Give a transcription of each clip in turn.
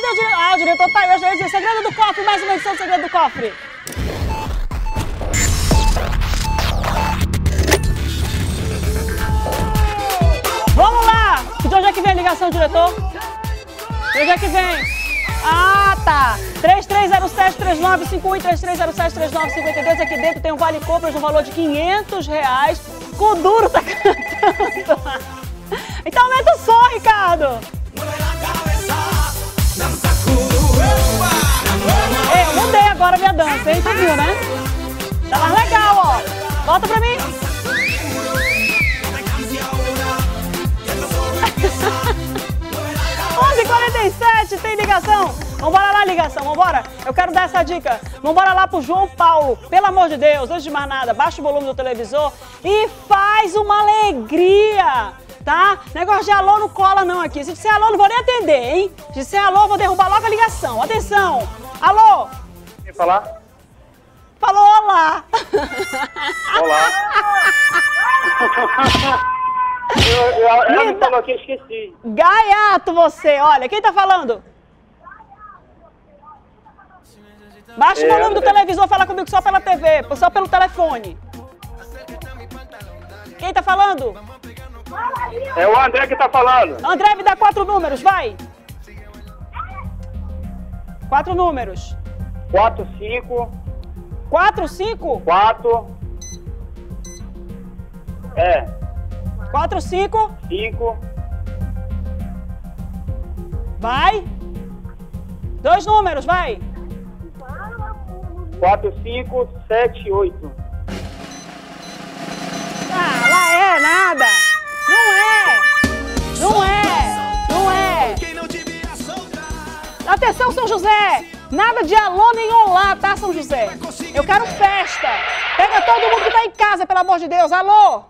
cadê o diretor? Ah, o diretor tá aí, hoje é Segredo do Cofre, mais uma edição do Segredo do Cofre. Vamos lá! De onde é que vem a ligação, diretor? De onde é que vem? Ah, tá! 33073951 e 33073952. Aqui dentro tem um vale-compras no valor de R$500. Kuduro tá cantando. Então aumenta o som, Ricardo! Ei, eu mudei agora a minha dança, hein? Tu viu, né? Tá mais legal, ó. Volta pra mim. Tem ligação? Vambora lá, ligação, vambora. Eu quero dar essa dica. Vambora lá pro João Paulo. Pelo amor de Deus, antes de mais nada, baixa o volume do televisor e faz uma alegria, tá? Negócio de alô não cola não aqui. Se disser alô, não vou nem atender, hein? Se disser alô, vou derrubar logo a ligação. Atenção! Alô? Quer falar? Falou olá! Olá! Ela me falou que eu esqueci. Gaiato você, olha, quem tá falando? Baixa o volume do televisor, fala comigo só pela TV, só pelo telefone. Quem tá falando? É o André que tá falando. André, me dá 4 números, vai. 4 números. 4, 5. 4, 5? 4. É. 4, 5. 5. Vai. 2 números, vai. 4, 5, 7, 8. Ah, lá é nada. Não é. Atenção, São José. Nada de alô nem olá, tá, São José? Eu quero festa. Pega todo mundo que tá em casa, pelo amor de Deus. Alô.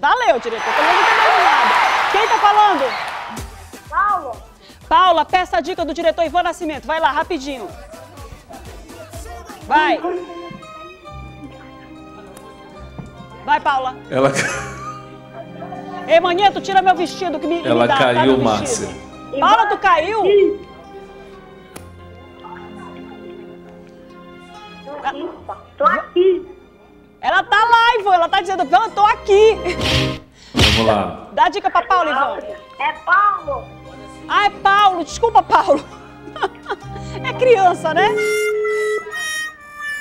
Valeu, diretor. Quem tá falando? Paulo. Paula, peça a dica do diretor Ivan Nascimento. Vai lá, rapidinho. Vai. Vai, Paula. Ela... Ei, Manheto, tira meu vestido que me Ela me dá, caiu, tá, Márcia. Paula, tu caiu? Tô aqui. Ela tá lá, Ivan, ela tá dizendo, Ivan, tô aqui. Vamos lá. Dá dica pra Paulo, Ivan. É Paulo. Ah, é Paulo, desculpa, Paulo. É criança, né?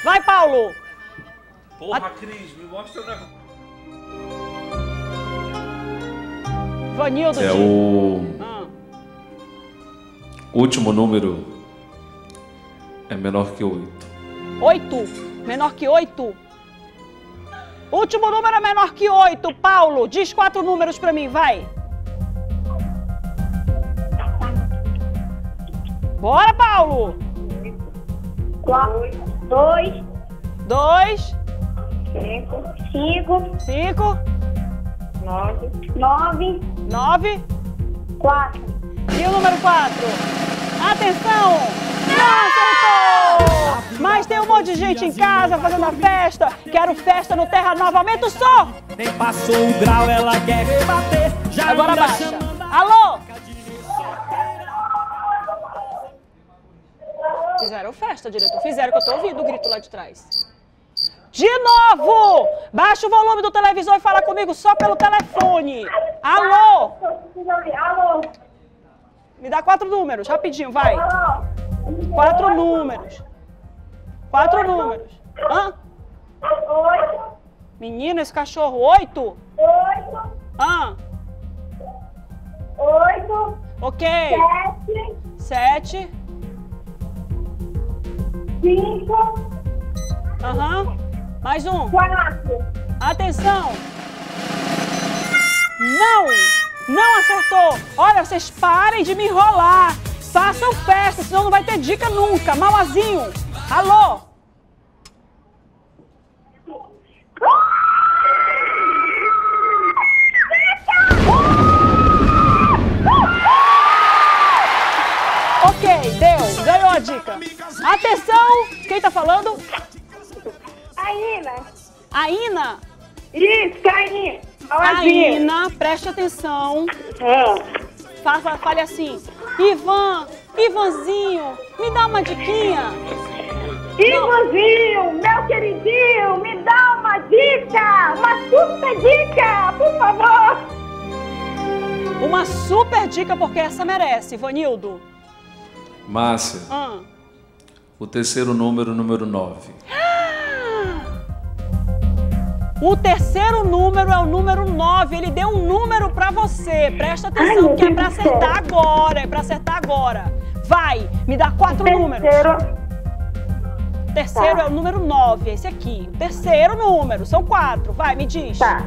Vai, Paulo. Porra, Cris, me mostra o negócio. Vanildo. É o... Último número é menor que 8. 8. Menor que 8. Último número é menor que 8, Paulo. Diz 4 números pra mim, vai. Bora, Paulo. 2. 5. 9. 4. E o número 4? Atenção! Não, acertou! Mas tem um monte de gente em casa fazendo a festa. Quero festa no Terra Nova. Aumenta o som. Nem passou o grau, ela quer bater. Já agora baixa. Alô? Fizeram festa, diretor. Fizeram, que eu tô ouvindo o grito lá de trás. De novo! Baixa o volume do televisor e fala comigo só pelo telefone. Alô? Alô? Me dá 4 números, rapidinho, vai. 4 números. 4 números. Hã? 8. Menina, esse cachorro, 8? 8. Hã? 8. Ok. 7. 5. Aham. Mais um. 4. Atenção. Não. Não acertou. Olha, vocês parem de me enrolar. Façam festa, senão não vai ter dica nunca. Malazinho. Alô? Ok, deu. Ganhou a dica. Atenção! Quem tá falando? Aína. Aína? Isso, Aína. Aína, preste atenção. Fale assim: Ivanzinho, me dá uma diquinha. Ivanzinho, meu queridinho, me dá uma dica, uma super dica, por favor. Uma super dica, porque essa merece, Vanildo. Márcia, o terceiro número, número 9. O terceiro número é o número 9. Ele deu um número pra você. Presta atenção, porque é pra acertar agora. Vai, me dá 4 números. O terceiro é o número 9, esse aqui. O terceiro número, são 4. Vai, me diz. Tá.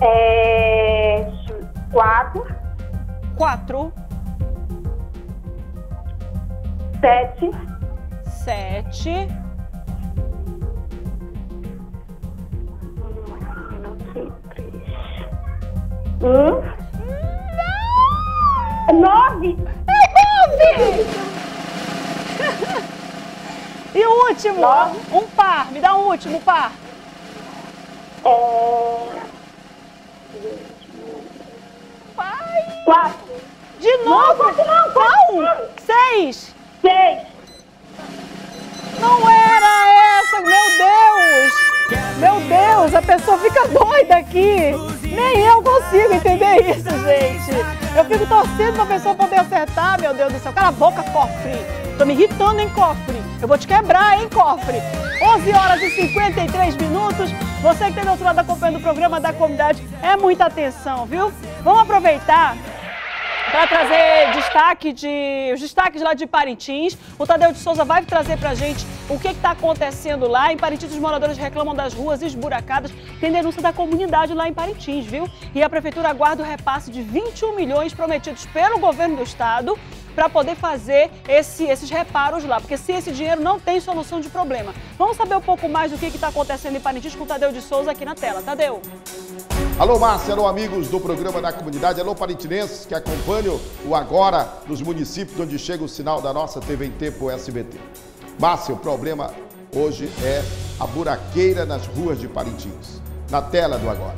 É... 4 4 7 7. Não! 9! É 9! E o último? 9. Um par, me dá um último par. Pai. 4. De novo? Não. 6. Não era essa, meu Deus. A pessoa fica doida aqui. Nem eu consigo entender isso, gente. Eu fico torcendo pra pessoa poder acertar, meu Deus do céu. Cala a boca, cofre. Tô me irritando, hein, cofre. Eu vou te quebrar, hein, cofre. 11h53. Você que está do outro lado acompanhando o programa da comunidade, é muita atenção, viu? Vamos aproveitar para trazer os destaques lá de Parintins. O Tadeu de Souza vai trazer para a gente o que está acontecendo lá. Em Parintins, os moradores reclamam das ruas esburacadas. Tem denúncia da comunidade lá em Parintins, viu? E a Prefeitura aguarda o repasse de 21 milhões prometidos pelo governo do Estado para poder fazer esses reparos lá, porque sem esse dinheiro não tem solução de problema. Vamos saber um pouco mais do que está acontecendo em Parintins com o Tadeu de Souza aqui na tela. Tadeu. Alô, Márcia. Alô, amigos do programa da comunidade. Alô, parintinenses que acompanham o Agora nos municípios onde chega o sinal da nossa TV em Tempo SBT. Márcia, o problema hoje é a buraqueira nas ruas de Parintins. Na tela do Agora.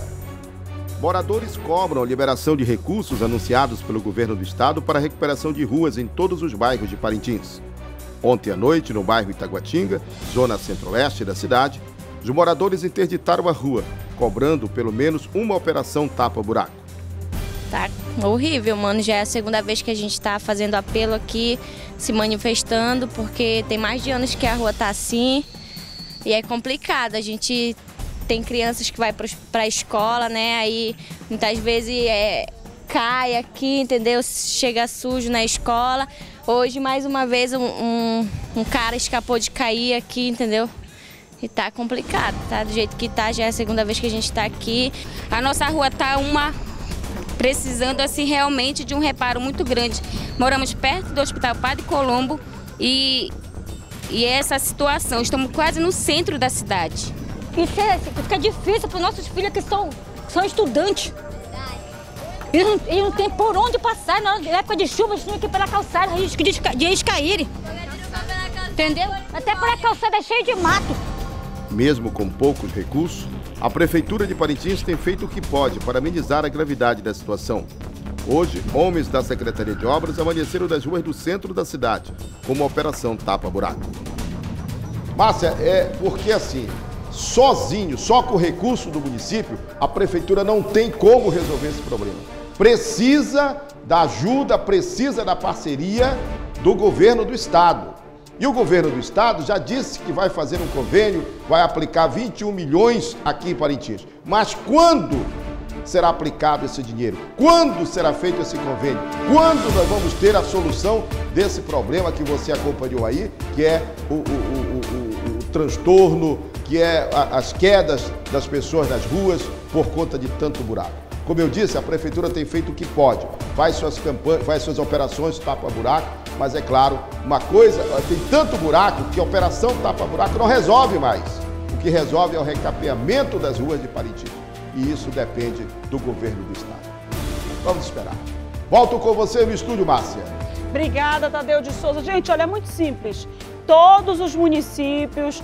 Moradores cobram a liberação de recursos anunciados pelo governo do estado para a recuperação de ruas em todos os bairros de Parintins. Ontem à noite, no bairro Itaguatinga, zona centro-oeste da cidade, os moradores interditaram a rua, cobrando pelo menos uma operação Tapa Buraco. Tá horrível, mano. Já é a segunda vez que a gente está fazendo apelo aqui, se manifestando, porque tem mais de anos que a rua está assim e é complicado. A gente... Tem crianças que vai para a escola, né? Aí muitas vezes cai aqui, entendeu? Chega sujo na escola. Hoje, mais uma vez, um cara escapou de cair aqui, entendeu? E tá complicado, tá? Do jeito que tá, já é a segunda vez que a gente tá aqui. A nossa rua tá precisando, assim, realmente de um reparo muito grande. Moramos perto do Hospital Padre Colombo e essa situação. Estamos quase no centro da cidade. Fica difícil para os nossos filhos que são estudantes. Eles não têm por onde passar. Na época de chuva, eles tinham que ir pela calçada, risco de eles caírem. Entendeu? Até pela calçada cheia de mato. Mesmo com poucos recursos, a Prefeitura de Parintins tem feito o que pode para amenizar a gravidade da situação. Hoje, homens da Secretaria de Obras amanheceram das ruas do centro da cidade, como a Operação Tapa Buraco. Márcia, porque assim... Sozinho, só com o recurso do município, a prefeitura não tem como resolver esse problema. Precisa da ajuda, precisa da parceria do governo do estado. E o governo do estado já disse que vai fazer um convênio, vai aplicar 21 milhões aqui em Parintins. Mas quando será aplicado esse dinheiro? Quando será feito esse convênio? Quando nós vamos ter a solução desse problema que você acompanhou aí, que é o transtorno, que é as quedas das pessoas nas ruas por conta de tanto buraco. Como eu disse, a prefeitura tem feito o que pode, faz suas campanhas, faz suas operações tapa-buraco, mas é claro, uma coisa, tem tanto buraco que a operação tapa-buraco não resolve mais. O que resolve é o recapeamento das ruas de Parintins. E isso depende do governo do estado. Vamos esperar. Volto com você no estúdio, Márcia. Obrigada, Tadeu de Souza. Gente, olha, é muito simples. todos os municípios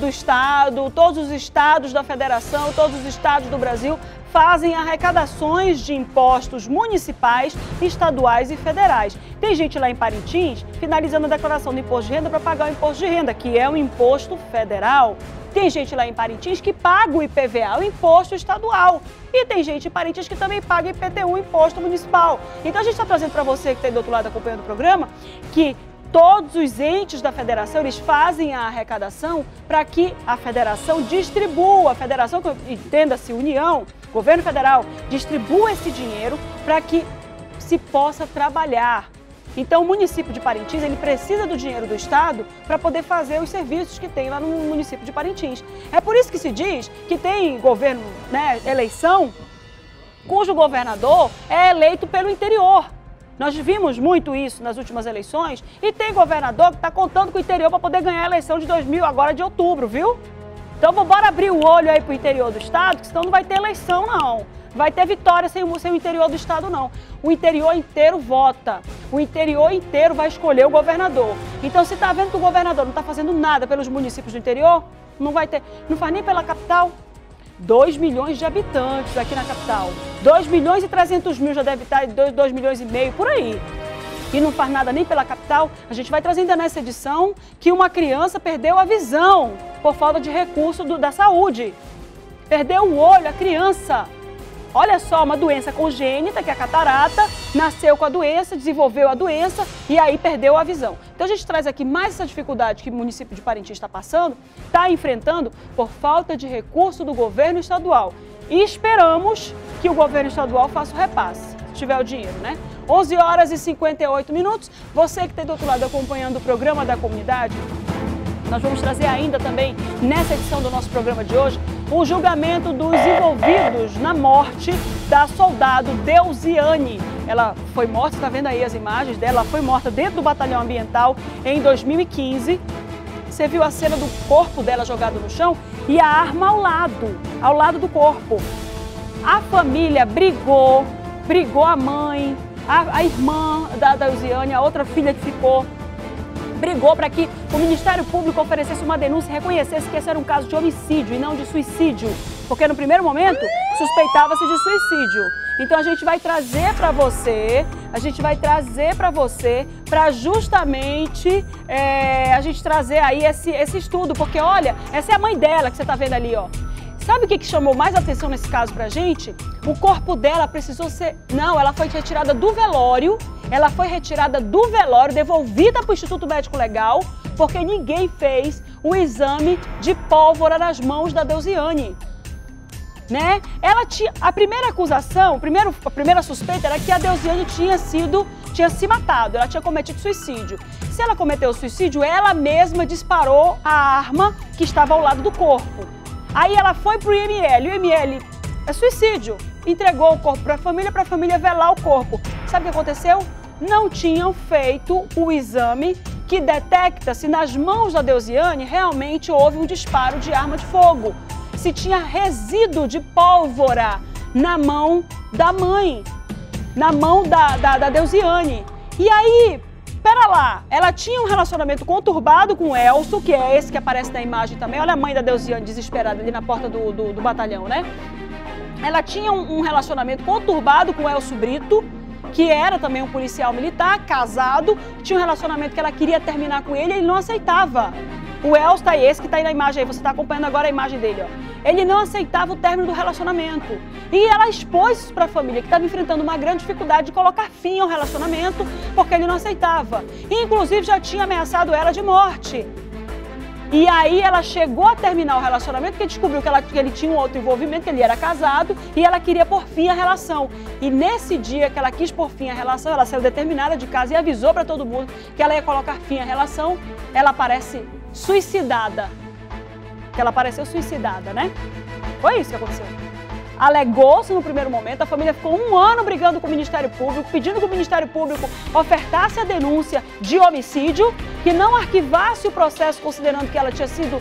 do estado, todos os estados da federação, todos os estados do Brasil fazem arrecadações de impostos municipais, estaduais e federais. Tem gente lá em Parintins finalizando a declaração do imposto de renda para pagar o imposto de renda, que é um imposto federal. Tem gente lá em Parintins que paga o IPVA, o imposto estadual. E tem gente em Parintins que também paga IPTU, o imposto municipal. Então a gente está trazendo para você que está aí do outro lado acompanhando o programa, que todos os entes da federação, eles fazem a arrecadação para que a federação distribua, a federação, entenda-se, União, Governo Federal, distribua esse dinheiro para que se possa trabalhar. Então o município de Parintins, ele precisa do dinheiro do Estado para poder fazer os serviços que tem lá no município de Parintins. É por isso que se diz que tem governo, né, eleição, cujo governador é eleito pelo interior. Nós vimos muito isso nas últimas eleições e tem governador que está contando com o interior para poder ganhar a eleição de 2000, agora de outubro, viu? Então bora abrir o olho aí para o interior do estado, que senão não vai ter eleição não. Vai ter vitória sem o interior do estado não. O interior inteiro vota, o interior inteiro vai escolher o governador. Então se está vendo que o governador não está fazendo nada pelos municípios do interior, não vai ter, não faz nem pela capital. 2 milhões de habitantes aqui na capital. 2 milhões e 300 mil já deve estar, 2 milhões e meio, por aí. E não faz nada nem pela capital. A gente vai trazendo nessa edição que uma criança perdeu a visão por falta de recurso da saúde. Perdeu o olho, a criança. Olha só, uma doença congênita, que é a catarata, nasceu com a doença, desenvolveu a doença e aí perdeu a visão. Então a gente traz aqui mais essa dificuldade que o município de Parintins está passando, está enfrentando por falta de recurso do governo estadual. E esperamos que o governo estadual faça o repasse, se tiver o dinheiro, né? 11 horas e 58 minutos. Você que está do outro lado acompanhando o programa da comunidade, nós vamos trazer ainda também, nessa edição do nosso programa de hoje, o julgamento dos envolvidos na morte da soldado Deusiane. Ela foi morta, você está vendo aí as imagens dela, ela foi morta dentro do Batalhão Ambiental em 2015. Você viu a cena do corpo dela jogado no chão e a arma ao lado do corpo. A família brigou a mãe, a irmã da Deusiane, a outra filha que ficou, brigou para que o Ministério Público oferecesse uma denúncia e reconhecesse que esse era um caso de homicídio e não de suicídio, porque no primeiro momento suspeitava-se de suicídio. Então a gente vai trazer para você, para justamente a gente trazer aí esse estudo, porque olha, essa é a mãe dela que você está vendo ali, ó. Sabe o que chamou mais atenção nesse caso pra gente? O corpo dela precisou ser... Não, ela foi retirada do velório, devolvida para o Instituto Médico Legal, porque ninguém fez o exame de pólvora nas mãos da Deusiane. Né? Ela tinha... A primeira acusação, a primeira suspeita era que a Deusiane tinha se matado, ela tinha cometido suicídio. Se ela cometeu suicídio, ela mesma disparou a arma que estava ao lado do corpo. Aí ela foi pro IML, o IML é suicídio, entregou o corpo para a família velar o corpo. Sabe o que aconteceu? Não tinham feito o exame que detecta se nas mãos da Deusiane realmente houve um disparo de arma de fogo, se tinha resíduo de pólvora na mão da mãe, na mão da Deusiane. E aí... Pera lá, ela tinha um relacionamento conturbado com o Elson, que é esse que aparece na imagem também. Olha a mãe da Deusiane desesperada ali na porta do batalhão, né? Ela tinha um relacionamento conturbado com o Elson Brito, que era também um policial militar, casado. Tinha um relacionamento que ela queria terminar com ele e ele não aceitava. O Elson tá aí, esse que tá aí na imagem aí, você tá acompanhando agora a imagem dele, ó. Ele não aceitava o término do relacionamento. E ela expôs isso pra família, que estava enfrentando uma grande dificuldade de colocar fim ao relacionamento, porque ele não aceitava. E, inclusive, já tinha ameaçado ela de morte. E aí ela chegou a terminar o relacionamento, porque descobriu que ele tinha um outro envolvimento, que ele era casado, e ela queria pôr fim à relação. E nesse dia que ela quis pôr fim à relação, ela saiu determinada de casa e avisou pra todo mundo que ela ia colocar fim à relação. Ela aparece... suicidada, que ela apareceu suicidada, né? Foi isso que aconteceu. Alegou-se no primeiro momento, a família ficou um ano brigando com o Ministério Público, pedindo que o Ministério Público ofertasse a denúncia de homicídio, que não arquivasse o processo considerando que ela tinha sido,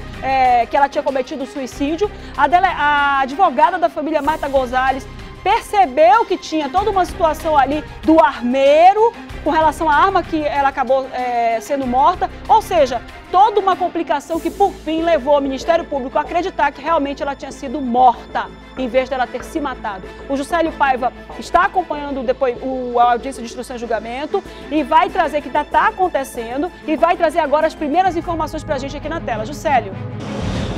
que ela tinha cometido suicídio. A advogada da família, Marta Gonzalez, percebeu que tinha toda uma situação ali do armeiro, com relação à arma que ela acabou sendo morta, ou seja, toda uma complicação que por fim levou ao Ministério Público a acreditar que realmente ela tinha sido morta, em vez dela ter se matado. O Juscelio Paiva está acompanhando depois a audiência de instrução e julgamento e vai trazer que está acontecendo e vai trazer agora as primeiras informações para a gente aqui na tela. Juscelio.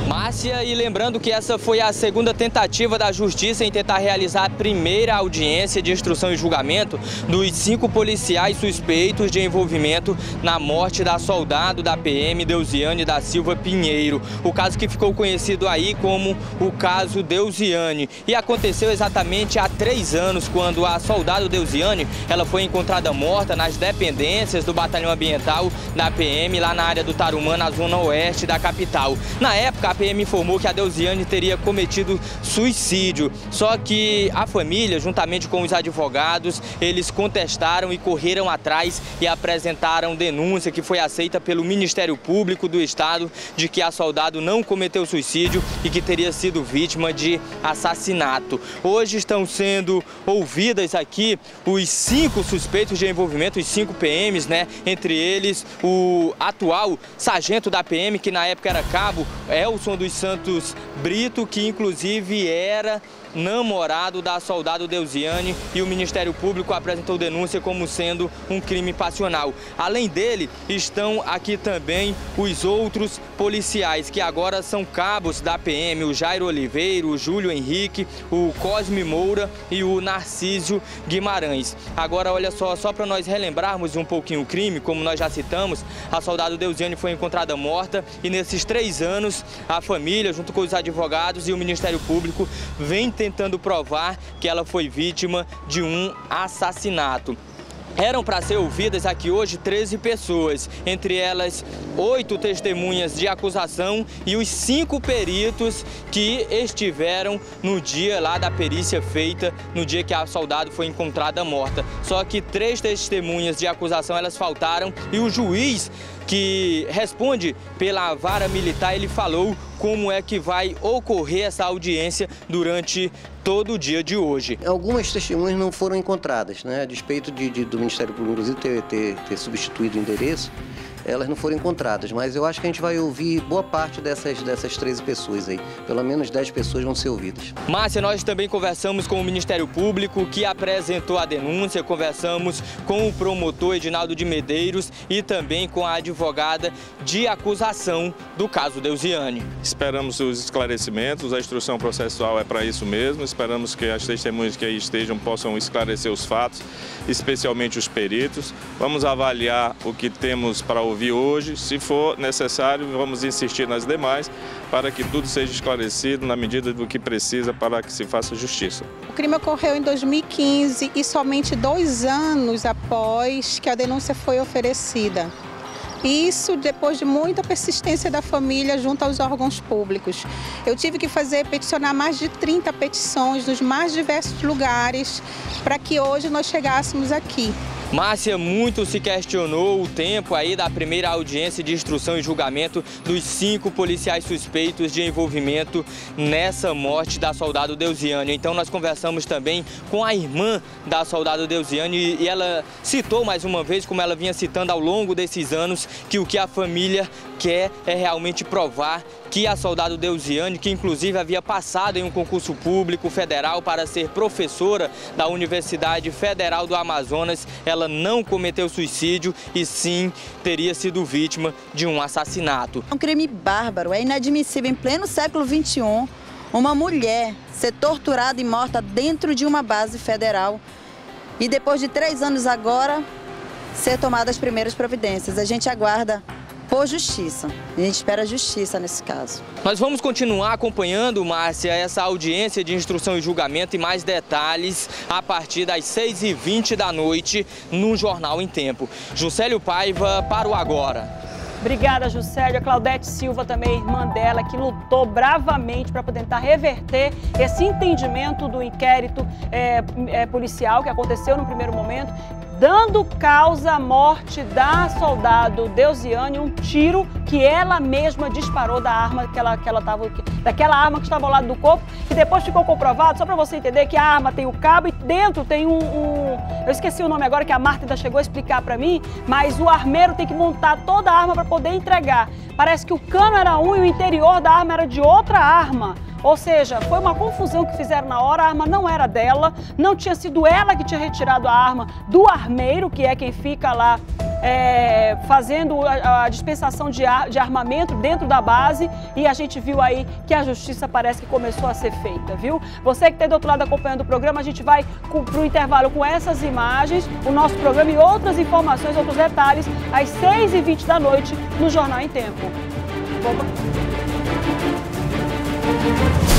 Márcia, e lembrando que essa foi a segunda tentativa da Justiça em tentar realizar a primeira audiência de instrução e julgamento dos 5 policiais suspeitos de envolvimento na morte da soldado da PM, Deusiane da Silva Pinheiro. O caso que ficou conhecido aí como o caso Deusiane. E aconteceu exatamente há 3 anos, quando a soldado Deusiane ela foi encontrada morta nas dependências do Batalhão Ambiental da PM, lá na área do Tarumã, na zona oeste da capital. Na época, a PM informou que a Deusiane teria cometido suicídio, só que a família, juntamente com os advogados, eles contestaram e correram atrás e apresentaram denúncia que foi aceita pelo Ministério Público do Estado de que a soldado não cometeu suicídio e que teria sido vítima de assassinato. Hoje estão sendo ouvidas aqui os 5 suspeitos de envolvimento, os 5 PMs, né? Entre eles o atual sargento da PM, que na época era cabo, Elson dos Santos Brito, que inclusive era namorado da soldado Deusiane, e o Ministério Público apresentou denúncia como sendo um crime passional. Além dele, estão aqui também os outros policiais, que agora são cabos da PM, o Jairo Oliveira, o Júlio Henrique, o Cosme Moura e o Narcísio Guimarães. Agora, olha só para nós relembrarmos um pouquinho o crime, como nós já citamos, a soldado Deusiane foi encontrada morta e nesses 3 anos a família, junto com os advogados e o Ministério Público, vem tentando provar que ela foi vítima de um assassinato. Eram para ser ouvidas aqui hoje 13 pessoas, entre elas 8 testemunhas de acusação e os 5 peritos que estiveram no dia lá da perícia feita, no dia que a soldado foi encontrada morta. Só que 3 testemunhas de acusação, elas faltaram, e o juiz que responde pela vara militar, ele falou como é que vai ocorrer essa audiência durante todo o dia de hoje. Algumas testemunhas não foram encontradas, né? A despeito do Ministério Público, inclusive, ter substituído o endereço, elas não foram encontradas, mas eu acho que a gente vai ouvir boa parte dessas 13 pessoas aí. Pelo menos 10 pessoas vão ser ouvidas. Márcia, nós também conversamos com o Ministério Público, que apresentou a denúncia, conversamos com o promotor Edinaldo de Medeiros e também com a advogada de acusação do caso Deusiane. Esperamos os esclarecimentos, a instrução processual é para isso mesmo, esperamos que as testemunhas que aí estejam possam esclarecer os fatos, especialmente os peritos. Vamos avaliar o que temos para ouvir hoje, se for necessário, vamos insistir nas demais para que tudo seja esclarecido na medida do que precisa para que se faça justiça. O crime ocorreu em 2015 e somente 2 anos após que a denúncia foi oferecida. Isso depois de muita persistência da família junto aos órgãos públicos. Eu tive que peticionar mais de 30 petições nos mais diversos lugares para que hoje nós chegássemos aqui. Márcia, muito se questionou o tempo aí da primeira audiência de instrução e julgamento dos 5 policiais suspeitos de envolvimento nessa morte da soldado Deusiane. Então nós conversamos também com a irmã da soldado Deusiane e ela citou mais uma vez, como ela vinha citando ao longo desses anos, que o que a família quer é realmente provar que a soldado Deusiane, que inclusive havia passado em um concurso público federal para ser professora da Universidade Federal do Amazonas, ela não cometeu suicídio e sim teria sido vítima de um assassinato. É um crime bárbaro, é inadmissível em pleno século XXI uma mulher ser torturada e morta dentro de uma base federal e depois de 3 anos agora ser tomadas as primeiras providências. A gente aguarda por justiça. A gente espera justiça nesse caso. Nós vamos continuar acompanhando, Márcia, essa audiência de instrução e julgamento e mais detalhes a partir das 6h20 da noite no Jornal em Tempo. Juscelio Paiva para o Agora. Obrigada, Juscelio. A Claudete Silva, também irmã dela, que lutou bravamente para poder tentar reverter esse entendimento do inquérito policial que aconteceu no primeiro momento, dando causa à morte da soldado Deusiane, um tiro que ela mesma disparou da arma que estava ao lado do corpo, e depois ficou comprovado, só para você entender, que a arma tem o cabo e dentro tem eu esqueci o nome agora, que a Marta ainda chegou a explicar para mim, mas o armeiro tem que montar toda a arma para poder entregar. Parece que o cano era um e o interior da arma era de outra arma. Ou seja, foi uma confusão que fizeram na hora, a arma não era dela, não tinha sido ela que tinha retirado a arma do armeiro, que é quem fica lá fazendo a dispensação de armamento dentro da base, e a gente viu aí que a justiça parece que começou a ser feita, viu? Você que está do outro lado acompanhando o programa, a gente vai para o intervalo com essas imagens, o nosso programa e outras informações, outros detalhes, às 6h20 da noite no Jornal em Tempo. Vamos.